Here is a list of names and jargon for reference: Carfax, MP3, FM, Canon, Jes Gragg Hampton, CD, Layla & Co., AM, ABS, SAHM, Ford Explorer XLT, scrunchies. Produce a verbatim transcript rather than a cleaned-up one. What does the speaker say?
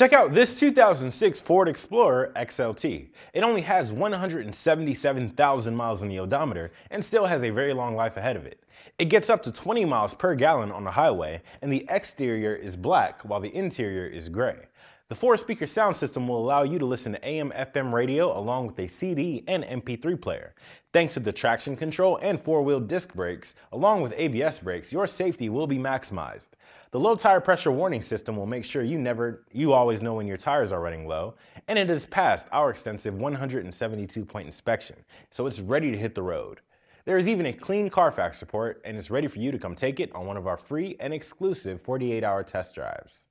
Check out this two thousand six Ford Explorer X L T. It only has one hundred seventy-seven thousand miles on the odometer and still has a very long life ahead of it. It gets up to twenty miles per gallon on the highway, and the exterior is black while the interior is gray. The four-speaker sound system will allow you to listen to A M F M radio along with a C D and M P three player. Thanks to the traction control and four-wheel disc brakes, along with A B S brakes, your safety will be maximized. The low tire pressure warning system will make sure you never, you always know when your tires are running low, and it has passed our extensive one hundred seventy-two point inspection, so it's ready to hit the road. There is even a clean Carfax report, and it's ready for you to come take it on one of our free and exclusive forty-eight hour test drives.